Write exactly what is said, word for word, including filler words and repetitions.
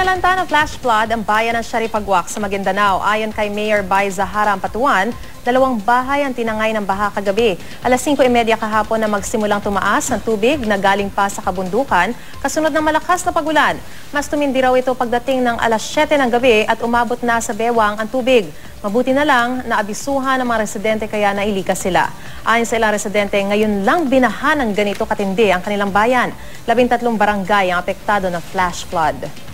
Pinalanta ng flash flood ang bayan ng Sharif Pagwak sa Maguindanao. Ayon kay Mayor Bai Zahara Patuan, dalawang bahay ang tinangay ng baha kagabi. Alas singko trenta kahapon na magsimulang tumaas ang tubig na galing pa sa kabundukan kasunod ng malakas na pagulan. Mas tumindi raw ito pagdating ng alas siyete ng gabi at umabot na sa bewang ang tubig. Mabuti na lang na abisuhan ng mga residente kaya nailikas sila. Ayon sa ilang residente, ngayon lang binaha ng ganito katindi ang kanilang bayan. Labintatlong barangay ang apektado ng flash flood.